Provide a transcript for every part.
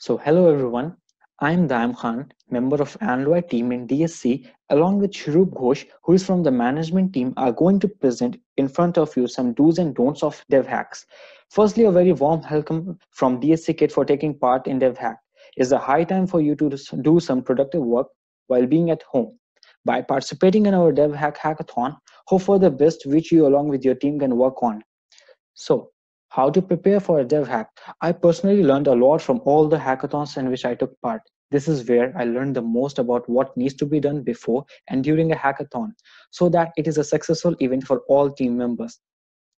So hello everyone, I'm Daim Khan, member of Android team in DSC, along with Sreeroop Ghosh, who is from the management team, are going to present in front of you some do's and don'ts of DevHacks. Firstly, a very warm welcome from DSCKIIT for taking part in DevHack. It's a high time for you to do some productive work while being at home. By participating in our DevHack hackathon, hope for the best which you along with your team can work on. So, how to prepare for a DevHack? I personally learned a lot from all the hackathons in which I took part. This is where I learned the most about what needs to be done before and during a hackathon so that it is a successful event for all team members.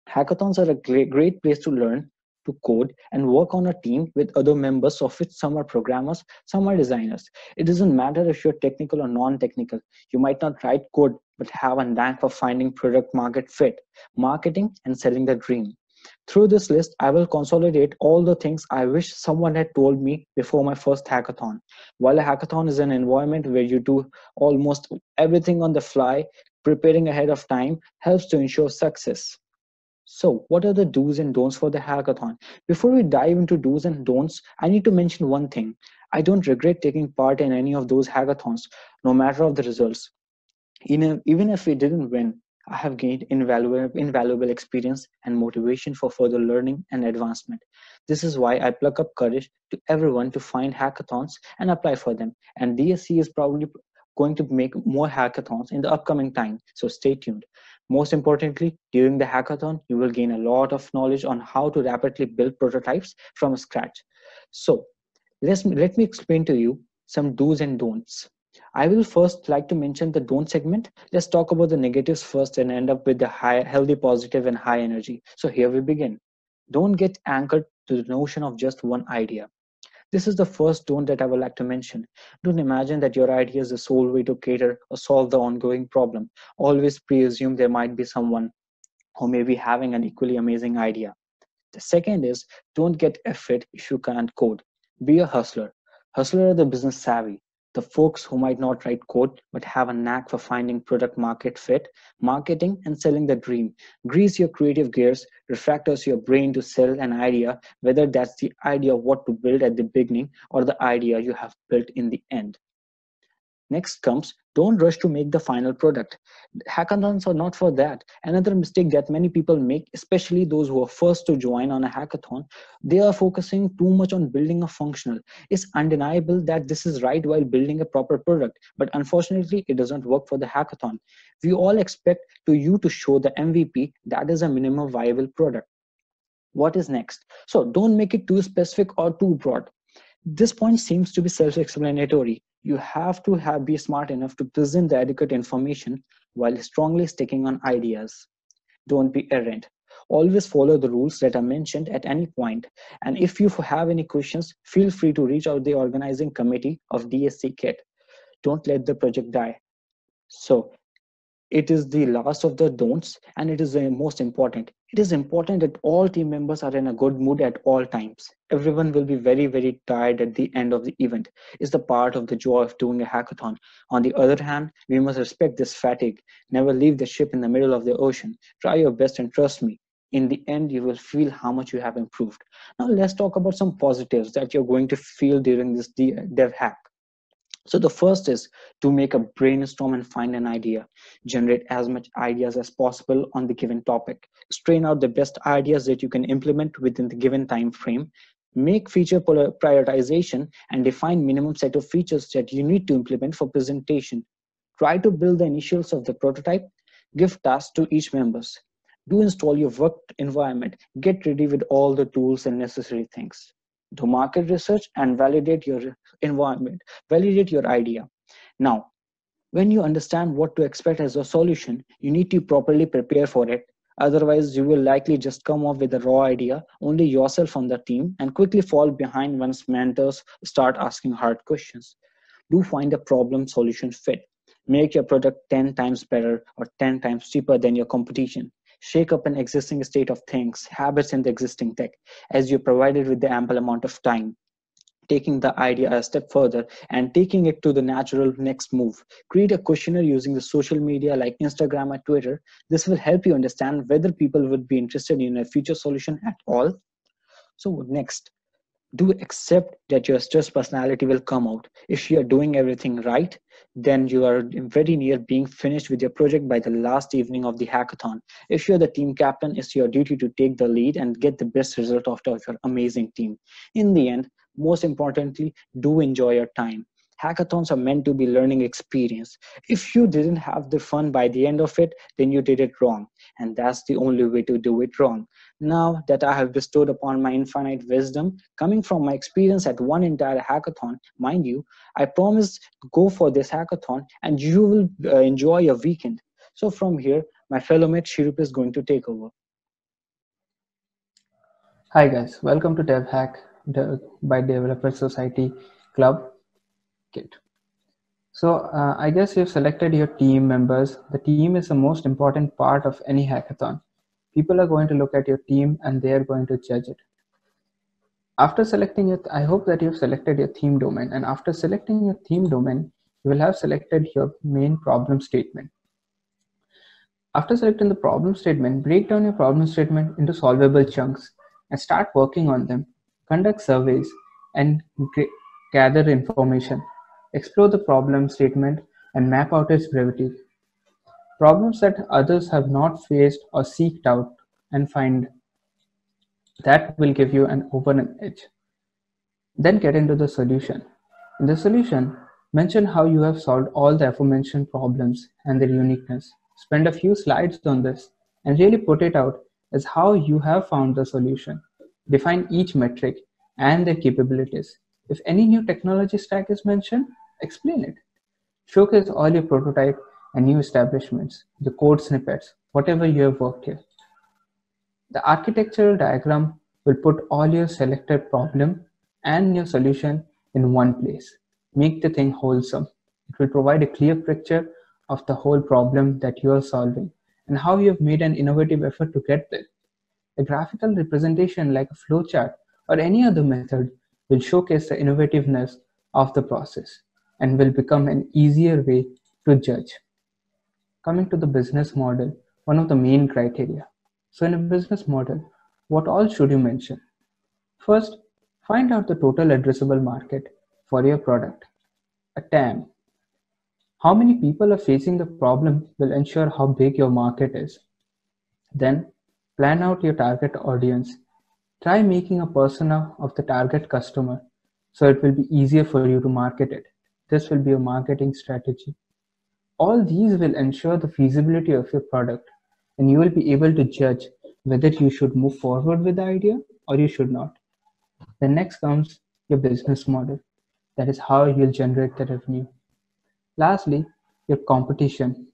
Hackathons are a great place to learn, to code and work on a team with other members, of which some are programmers, some are designers. It doesn't matter if you're technical or non-technical. You might not write code, but have a knack for finding product market fit, marketing and selling the dream. Through this list, I will consolidate all the things I wish someone had told me before my first hackathon. While a hackathon is an environment where you do almost everything on the fly, preparing ahead of time helps to ensure success. So, what are the do's and don'ts for the hackathon? Before we dive into do's and don'ts, I need to mention one thing. I don't regret taking part in any of those hackathons, no matter of the results. Even if we didn't win, I have gained invaluable experience and motivation for further learning and advancement. This is why I pluck up courage to everyone to find hackathons and apply for them. And DSC is probably going to make more hackathons in the upcoming time, so stay tuned. Most importantly, during the hackathon, you will gain a lot of knowledge on how to rapidly build prototypes from scratch. So let me explain to you some do's and don'ts. I will first like to mention the don't segment. Let's talk about the negatives first and end up with the healthy, positive and high energy. So here we begin. Don't get anchored to the notion of just one idea. This is the first don't that I would like to mention. Don't imagine that your idea is the sole way to cater or solve the ongoing problem. Always pre-assume there might be someone who may be having an equally amazing idea. The second is don't get afraid if you can't code. Be a hustler. Hustlers are the business savvy. The folks who might not write code but have a knack for finding product market fit, marketing and selling the dream. Grease your creative gears, refactors your brain to sell an idea, whether that's the idea of what to build at the beginning or the idea you have built in the end. Next comes, don't rush to make the final product. Hackathons are not for that. Another mistake that many people make, especially those who are first to join on a hackathon, they are focusing too much on building a functional. It's undeniable that this is right while building a proper product, but unfortunately, it doesn't work for the hackathon. We all expect you to show the MVP, that is a minimum viable product. What is next? So don't make it too specific or too broad. This point seems to be self-explanatory. You have to be smart enough to present the adequate information while strongly sticking on ideas. Don't be errant. Always follow the rules that are mentioned at any point. And if you have any questions, feel free to reach out to the organizing committee of DSCKIIT. Don't let the project die. So it is the last of the don'ts and it is the most important. It is important that all team members are in a good mood at all times. Everyone will be very, very tired at the end of the event. It's the part of the joy of doing a hackathon. On the other hand, we must respect this fatigue. Never leave the ship in the middle of the ocean. Try your best and trust me. In the end, you will feel how much you have improved. Now let's talk about some positives that you're going to feel during this DevHack. So the first is to make a brainstorm and find an idea. Generate as much ideas as possible on the given topic. Strain out the best ideas that you can implement within the given time frame. Make feature prioritization and define minimum set of features that you need to implement for presentation. Try to build the initials of the prototype. Give tasks to each members. Do install your work environment. Get ready with all the tools and necessary things. Do market research and validate your environment, validate your idea. Now, when you understand what to expect as a solution, you need to properly prepare for it. Otherwise, you will likely just come up with a raw idea, only yourself on the team, and quickly fall behind once mentors start asking hard questions. Do find a problem solution fit. Make your product 10 times better or 10 times cheaper than your competition. Shake up an existing state of things, habits in the existing tech, as you're provided with the ample amount of time. taking the idea a step further and taking it to the natural next move. Create a questionnaire using the social media like Instagram or Twitter. This will help you understand whether people would be interested in a future solution at all. So next, do accept that your stressed personality will come out. If you are doing everything right, then you are very near being finished with your project by the last evening of the hackathon. If you're the team captain, it's your duty to take the lead and get the best result out of your amazing team. In the end, most importantly, do enjoy your time. Hackathons are meant to be learning experience. If you didn't have the fun by the end of it, then you did it wrong. And that's the only way to do it wrong. Now that I have bestowed upon my infinite wisdom, coming from my experience at one entire hackathon, mind you, I promised to go for this hackathon and you will enjoy your weekend. So from here, my fellow mate Sreeroop is going to take over. Hi guys, welcome to DevHack by Developer Society Club. So I guess you've selected your team members. The team is the most important part of any hackathon. People are going to look at your team and they are going to judge it. After selecting it, I hope that you've selected your theme domain, and after selecting your theme domain, you will have selected your main problem statement. After selecting the problem statement, break down your problem statement into solvable chunks and start working on them. Conduct surveys and gather information. Explore the problem statement and map out its brevity. Problems that others have not faced or seeked out and find that will give you an open edge. Then get into the solution. In the solution, mention how you have solved all the aforementioned problems and their uniqueness. Spend a few slides on this and really put it out as how you have found the solution. Define each metric and their capabilities. If any new technology stack is mentioned, explain it. Showcase all your prototype and new establishments, the code snippets, whatever you have worked here. The architectural diagram will put all your selected problem and your solution in one place. Make the thing wholesome. It will provide a clear picture of the whole problem that you are solving and how you have made an innovative effort to get there. A graphical representation like a flowchart or any other method will showcase the innovativeness of the process and will become an easier way to judge. Coming to the business model, one of the main criteria. So in a business model, what all should you mention? First, find out the total addressable market for your product, a TAM. How many people are facing the problem will ensure how big your market is. Then plan out your target audience. Try making a persona of the target customer so it will be easier for you to market it. This will be a marketing strategy. All these will ensure the feasibility of your product and you will be able to judge whether you should move forward with the idea or you should not. Then next comes your business model. That is how you'll generate the revenue. Lastly, your competition.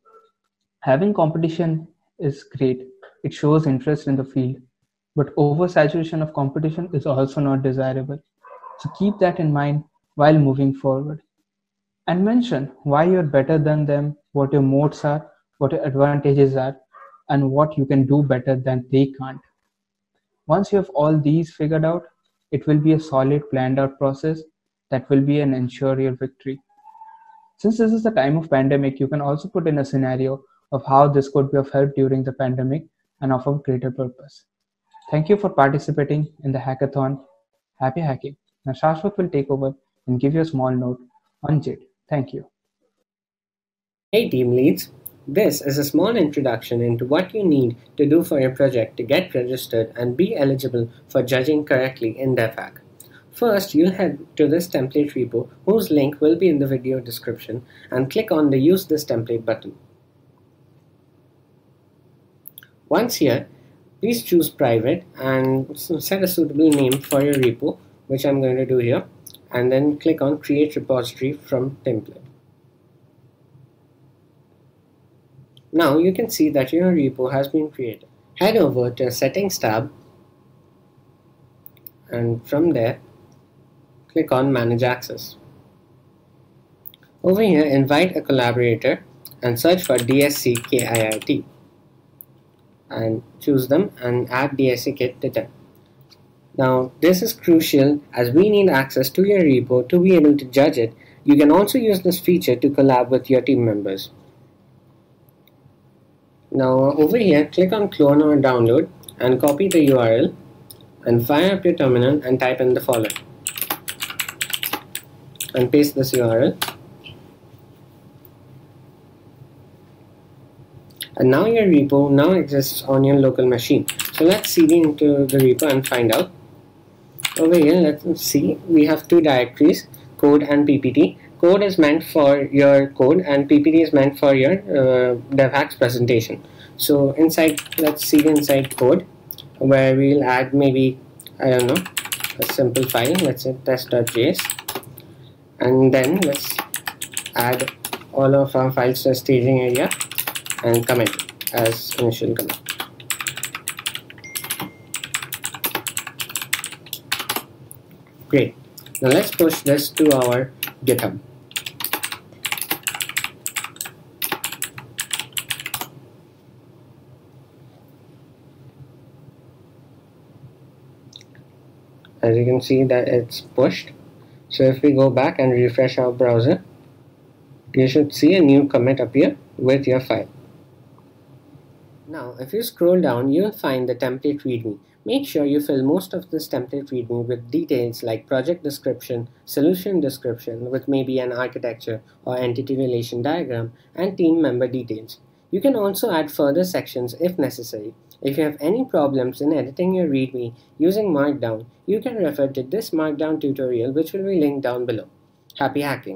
Having competition is great. It shows interest in the field. But oversaturation of competition is also not desirable. So keep that in mind while moving forward. And mention why you're better than them, what your moats are, what your advantages are, and what you can do better than they can't. Once you have all these figured out, it will be a solid planned out process that will be an ensure your victory. Since this is the time of pandemic, you can also put in a scenario of how this could be of help during the pandemic and of a greater purpose. Thank you for participating in the hackathon. Happy hacking. Now Shashwat will take over and give you a small note on JIT. Thank you. Hey team leads, this is a small introduction into what you need to do for your project to get registered and be eligible for judging correctly in DevHack. First, you'll head to this template repo whose link will be in the video description and click on the Use This Template button. Once here, please choose private and set a suitable name for your repo, which I'm going to do here, and then click on create repository from template. Now you can see that your repo has been created. Head over to settings tab and from there click on manage access. Over here invite a collaborator and search for DSCKIIT. And choose them and add DSCKIIT to them. Now this is crucial as we need access to your repo to be able to judge it. You can also use this feature to collab with your team members. Now over here, click on clone or download and copy the URL and fire up your terminal and type in the following and paste this URL. And now your repo now exists on your local machine. So let's cd into the repo and find out. Over here, let's see, we have two directories, code and PPT. Code is meant for your code and PPT is meant for your DevHack's presentation. So inside, let's cd inside code, where we'll add maybe, I don't know, a simple file, let's say test.js, and then let's add all of our files to a staging area and commit as initial commit. Great. Now let's push this to our GitHub. As you can see that it's pushed. So if we go back and refresh our browser, you should see a new commit appear with your file. Now if you scroll down, you will find the template readme. Make sure you fill most of this template readme with details like project description, solution description with maybe an architecture or entity relation diagram, and team member details. You can also add further sections if necessary. If you have any problems in editing your readme using Markdown, you can refer to this Markdown tutorial which will be linked down below. Happy hacking!